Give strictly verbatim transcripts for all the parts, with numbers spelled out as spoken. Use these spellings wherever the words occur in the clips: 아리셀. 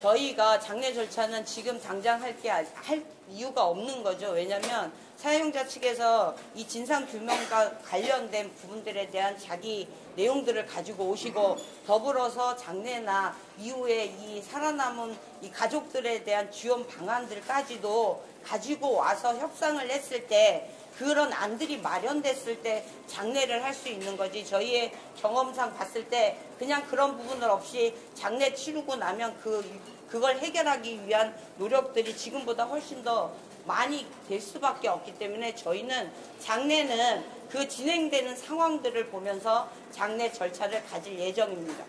저희가 장례 절차는 지금 당장 할 게 할 이유가 없는 거죠. 왜냐하면 사용자 측에서 이 진상규명과 관련된 부분들에 대한 자기 내용들을 가지고 오시고, 더불어서 장례나 이후에 이 살아남은 이 가족들에 대한 지원 방안들까지도 가지고 와서 협상을 했을 때, 그런 안들이 마련됐을 때 장례를 할 수 있는 거지, 저희의 경험상 봤을 때 그냥 그런 부분을 없이 장례 치르고 나면 그, 그걸 해결하기 위한 노력들이 지금보다 훨씬 더 많이 될 수밖에 없기 때문에, 저희는 장례는 그 진행되는 상황들을 보면서 장례 절차를 가질 예정입니다.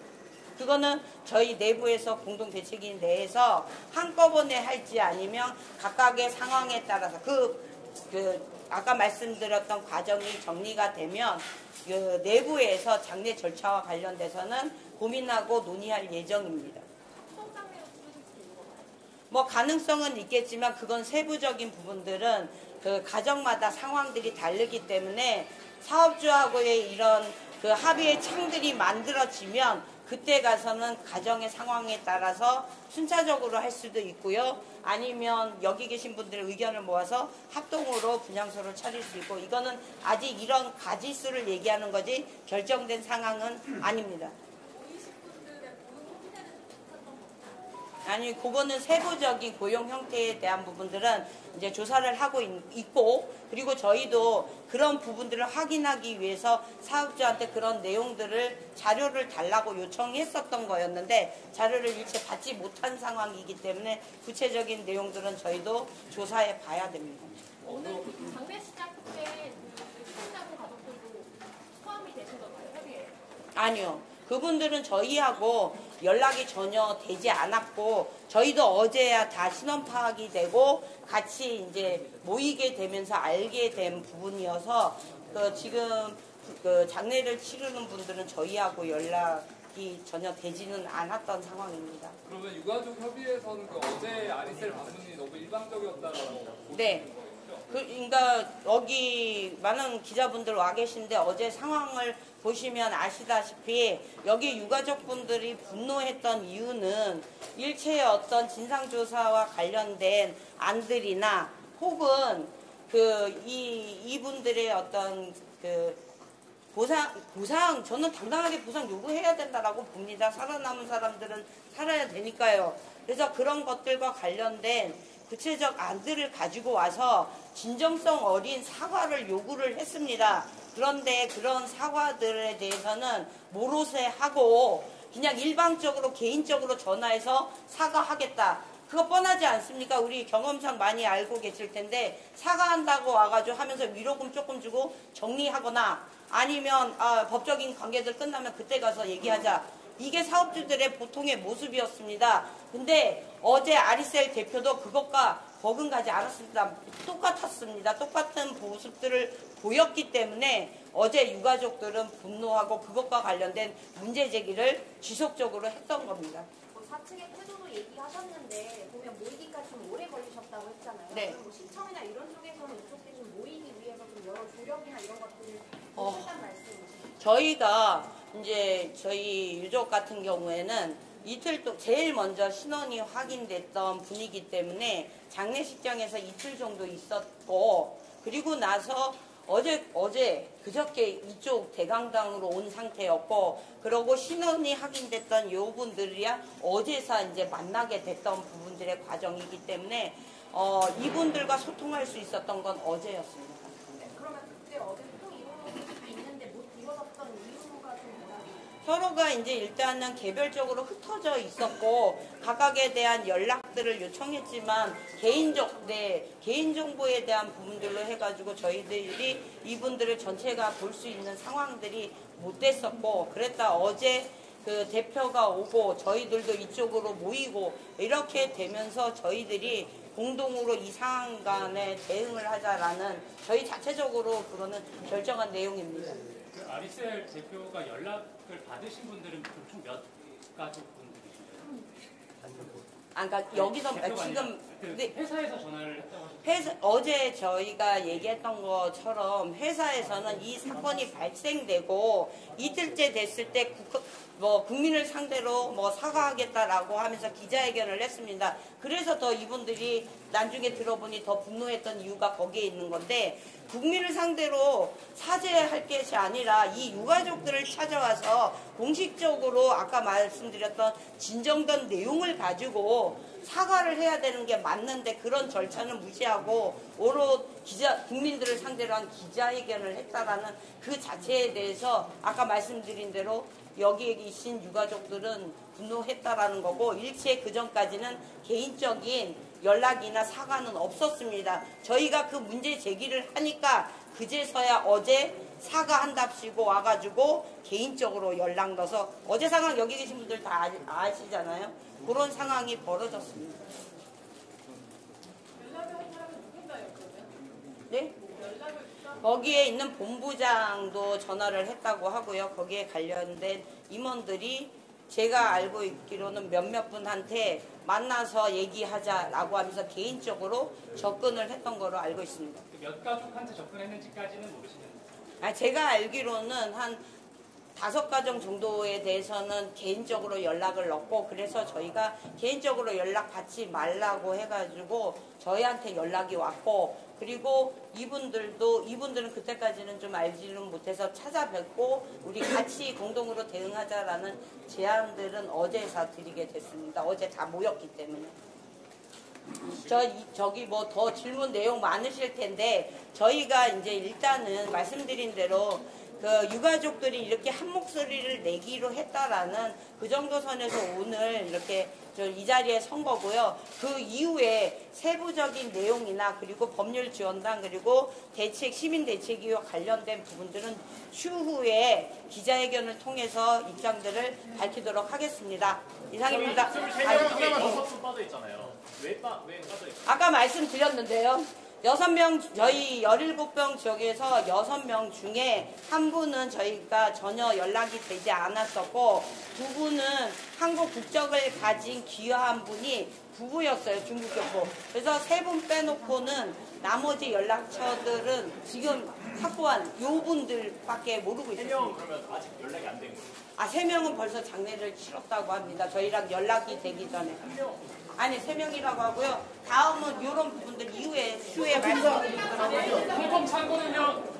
그거는 저희 내부에서 공동대책위 내에서 한꺼번에 할지 아니면 각각의 상황에 따라서 그, 그 아까 말씀드렸던 과정이 정리가 되면 그 내부에서 장례 절차와 관련돼서는 고민하고 논의할 예정입니다. 뭐 가능성은 있겠지만 그건 세부적인 부분들은 그 가정마다 상황들이 다르기 때문에 사업주하고의 이런 그 합의의 창들이 만들어지면 그때 가서는 가정의 상황에 따라서 순차적으로 할 수도 있고요. 아니면 여기 계신 분들의 의견을 모아서 합동으로 분향소를 차릴 수 있고, 이거는 아직 이런 가지수를 얘기하는 거지 결정된 상황은 아닙니다. 아니, 그거는 세부적인 고용 형태에 대한 부분들은 이제 조사를 하고 있고, 그리고 저희도 그런 부분들을 확인하기 위해서 사업주한테 그런 내용들을 자료를 달라고 요청했었던 거였는데, 자료를 일체 받지 못한 상황이기 때문에 구체적인 내용들은 저희도 조사해 봐야 됩니다. 오늘 장례 시작 때 시청자분 가족들도 포함이 되신 건가요? 협의에? 아니요. 그분들은 저희하고 연락이 전혀 되지 않았고, 저희도 어제야 다 신원 파악이 되고 같이 이제 모이게 되면서 알게 된 부분이어서, 그 지금 그 장례를 치르는 분들은 저희하고 연락이 전혀 되지는 않았던 상황입니다. 그러면 유가족 협의회에서는 그 어제 아리셀 방문이 너무 일방적이었다라고 네. 보시는 거예요? 그, 그러니까 여기 많은 기자분들 와 계신데 어제 상황을 보시면 아시다시피 여기 유가족분들이 분노했던 이유는 일체의 어떤 진상조사와 관련된 안들이나 혹은 그 이 이분들의 어떤 그 보상 보상 저는 당당하게 보상 요구해야 된다라고 봅니다. 살아남은 사람들은 살아야 되니까요. 그래서 그런 것들과 관련된 구체적 안들을 가지고 와서 진정성 어린 사과를 요구를 했습니다. 그런데 그런 사과들에 대해서는 모로쇠하고 그냥 일방적으로 개인적으로 전화해서 사과하겠다. 그거 뻔하지 않습니까? 우리 경험상 많이 알고 계실 텐데, 사과한다고 와가지고 하면서 위로금 조금 주고 정리하거나, 아니면 아, 법적인 관계들 끝나면 그때 가서 얘기하자. 이게 사업주들의 보통의 모습이었습니다. 근데 어제 아리셀 대표도 그것과 버금가지 않았습니다. 똑같았습니다. 똑같은 모습들을 보였기 때문에 어제 유가족들은 분노하고 그것과 관련된 문제 제기를 지속적으로 했던 겁니다. 사측의 태도도 얘기하셨는데, 보면 모이기까지 좀 오래 걸리셨다고 했잖아요. 네. 뭐 신청이나 이런 쪽에서는 이쪽에 좀 모이기 위해서 좀 여러 조력이나 이런 것들을 어, 했단 말씀이시죠? 저희가 이제 저희 유족 같은 경우에는 이틀 동 제일 먼저 신원이 확인됐던 분이기 때문에 장례식장에서 이틀 정도 있었고, 그리고 나서 어제 어제 그저께 이쪽 대강당으로 온 상태였고, 그러고 신원이 확인됐던 요분들이야 어제서 이제 만나게 됐던 부분들의 과정이기 때문에 어 이분들과 소통할 수 있었던 건 어제였습니다. 네, 그러면 그때 어제 또 이런 있는데 못 이뤄졌던 이유가 좀 뭐라고? 서로가 이제 일단은 개별적으로 흩어져 있었고 각각에 대한 연락들을 요청했지만 개인적 네, 개인 정보에 대한 부분들로 해가지고 저희들이 이분들을 전체가 볼 수 있는 상황들이 못 됐었고, 그랬다 어제 그 대표가 오고 저희들도 이쪽으로 모이고 이렇게 되면서 저희들이 공동으로 이 상황 간에 대응을 하자라는 저희 자체적으로 그거는 결정한 내용입니다. 그 아리셀 대표가 연락을 받으신 분들은 총 몇 가족 분들이신가요? 아, 그러니까 여기서 지금 네, 회사에서 전화를 했다고 회사, 어제 저희가 얘기했던 것처럼 회사에서는 이 사건이 발생되고 이틀째 됐을 때 국가, 뭐 국민을 상대로 뭐 사과하겠다라고 하면서 기자회견을 했습니다. 그래서 더 이분들이 나중에 들어보니 더 분노했던 이유가 거기에 있는 건데, 국민을 상대로 사죄할 것이 아니라 이 유가족들을 찾아와서 공식적으로 아까 말씀드렸던 진정된 내용을 가지고 사과를 해야 되는 게 맞는데, 그런 절차는 무시하고 오롯 기자, 국민들을 상대로 한 기자회견을 했다라는 그 자체에 대해서 아까 말씀드린 대로 여기에 계신 유가족들은 분노했다라는 거고, 일체 그전까지는 개인적인 연락이나 사과는 없었습니다. 저희가 그 문제 제기를 하니까 그제서야 어제 사과한답시고 와가지고 개인적으로 연락 넣어서, 어제 상황 여기 계신 분들 다 아시잖아요. 그런 상황이 벌어졌습니다. 연락을 한 사람은 누군가요? 네? 거기에 있는 본부장도 전화를 했다고 하고요. 거기에 관련된 임원들이 제가 알고 있기로는 몇몇 분한테 만나서 얘기하자라고 하면서 개인적으로 접근을 했던 거로 알고 있습니다. 몇 가족한테 접근했는지까지는 모르시는데요? 아, 제가 알기로는 한 다섯 가정 정도에 대해서는 개인적으로 연락을 넣고, 그래서 저희가 개인적으로 연락 받지 말라고 해가지고 저희한테 연락이 왔고, 그리고 이분들도, 이분들은 그때까지는 좀 알지는 못해서 찾아뵙고 우리 같이 공동으로 대응하자라는 제안들은 어제서 드리게 됐습니다. 어제 다 모였기 때문에. 저, 저기 뭐 더 질문 내용 많으실 텐데, 저희가 이제 일단은 말씀드린 대로 그 유가족들이 이렇게 한 목소리를 내기로 했다라는 그 정도 선에서 오늘 이렇게 이 자리에 선 거고요. 그 이후에 세부적인 내용이나 그리고 법률 지원단 그리고 대책, 시민 대책위와 관련된 부분들은 추후에 기자회견을 통해서 입장들을 밝히도록 하겠습니다. 이상입니다. 아까 말씀드렸는데요. 여섯 명, 저희 열일곱 명 쪽에서 여섯 명 중에 한 분은 저희가 전혀 연락이 되지 않았었고, 두 분은 한국 국적을 가진 귀화한 분이 부부였어요, 중국 교포. 그래서 세 분 빼놓고는 나머지 연락처들은 지금 확보한 요 분들밖에 모르고 있습니다. 세 명은 그러면 아직 연락이 안 된 거예요? 아, 세 명은 벌써 장례를 치렀다고 합니다. 저희랑 연락이 되기 전에. 한 명? 아니, 세 명이라고 하고요. 다음은 이런 부분들 이후에 수에 말씀드리도록 하겠습니다. 공통 참고는요.